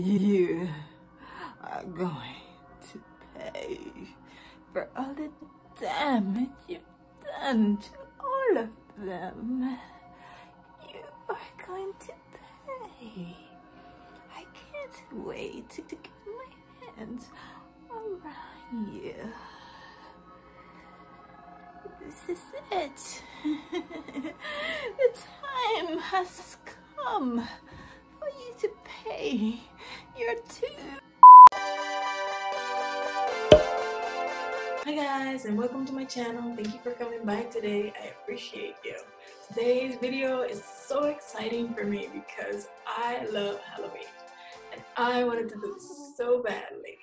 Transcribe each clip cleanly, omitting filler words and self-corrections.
You are going to pay for all the damage you've done to all of them. You are going to pay. I can't wait to get my hands around you. This is it. The time has come for you to pay your dues. Hi guys, and welcome to my channel. Thank you for coming by today. I appreciate you. Today's video is so exciting for me because I love Halloween and I wanted to do this so badly.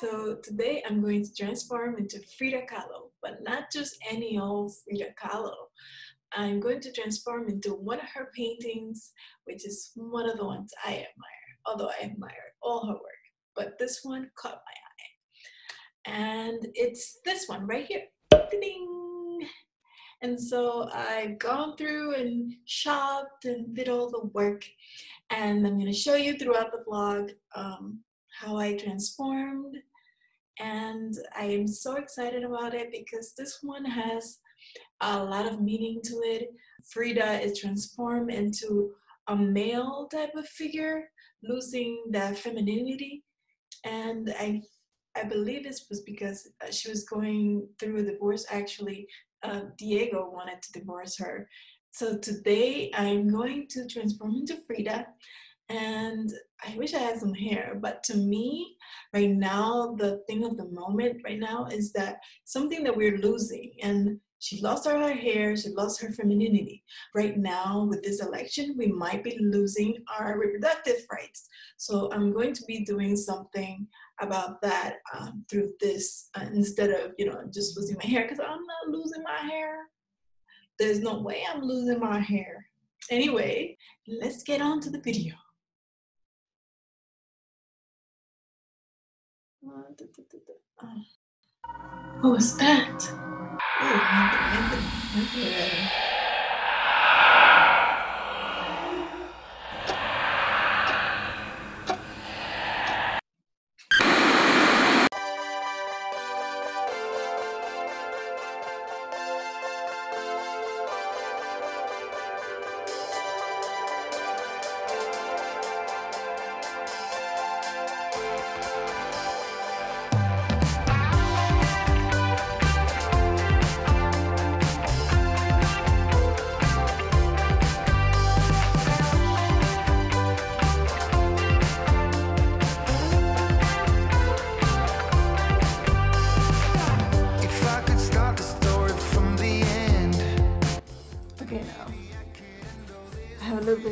So today I'm going to transform into Frida Kahlo, but not just any old Frida Kahlo. I'm going to transform into one of her paintings, which is one of the ones I admire, although I admire all her work, but this one caught my eye. And it's this one right here. Ding! And so I've gone through and shopped and did all the work, and I'm gonna show you throughout the vlog how I transformed, and I am so excited about it because this one has a lot of meaning to it. Frida is transformed into a male type of figure, losing that femininity, and I believe this was because she was going through a divorce. Actually, Diego wanted to divorce her. So today I'm going to transform into Frida, and I wish I had some hair, but to me right now the thing of the moment right now is that something that we're losing, and she lost all her hair, she lost her femininity. Right now with this election we might be losing our reproductive rights, so I'm going to be doing something about that through this instead of, you know, just losing my hair, because I'm not losing my hair. There's no way I'm losing my hair. Anyway, let's get on to the video. What was that?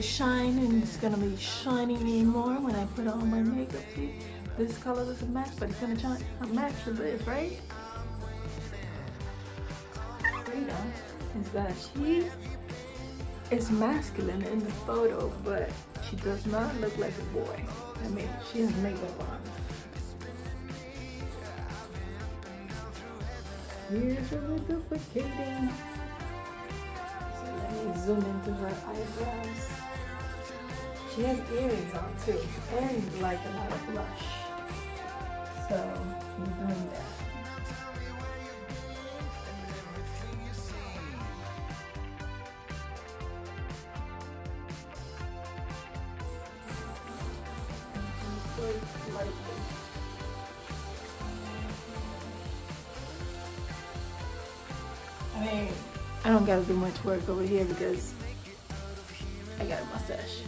Shine, and it's gonna be shining anymore when I put on my makeup. See, this color doesn't match, but it's gonna shine, match with this, right? Frida is that she is masculine in the photo, but she does not look like a boy. I mean, she has makeup on. Here's a little duplicating. So let me zoom into her eyebrows. She has earrings on too, and like a lot of blush. So we're doing that. I mean, I don't gotta do much work over here because I got a mustache.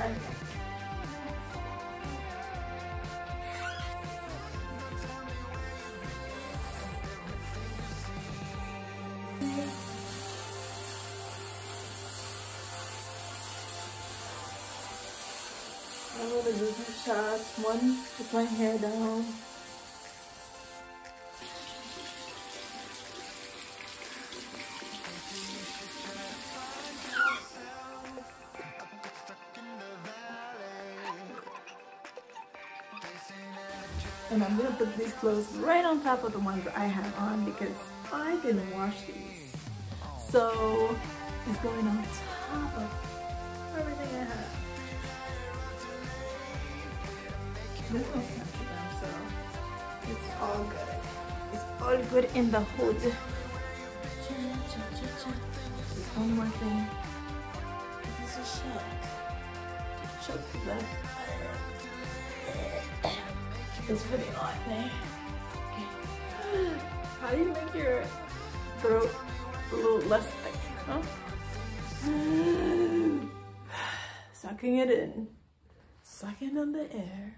perfect. I'm gonna do two shots. One, put my hair down. And I'm gonna put these clothes right on top of the ones I have on because I didn't wash these. So it's going on top of everything I have. This one's not too bad, so it's all good. It's all good in the hood. Just one more thing. This is a shot. Shot to that. It's really hot there. Okay. How do you make your throat a little less thick, huh? Sucking it in. Sucking on the air.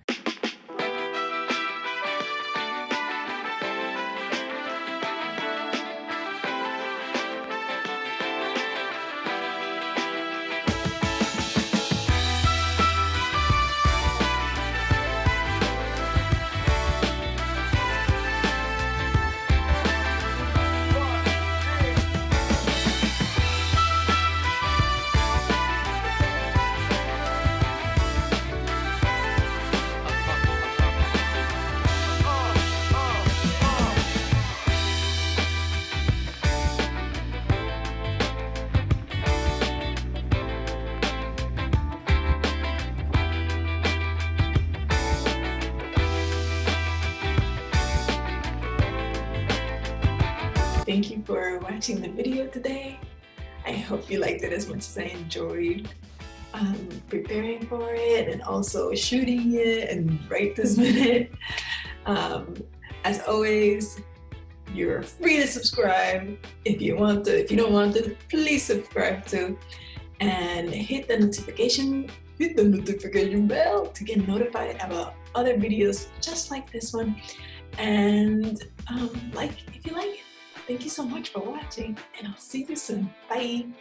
Thank you for watching the video today. I hope you liked it as much as I enjoyed preparing for it and also shooting it and right this minute. As always, you're free to subscribe if you want to. If you don't want to, please subscribe too. And hit the notification bell to get notified about other videos just like this one. And like if you like it. Thank you so much for watching, and I'll see you soon. Bye!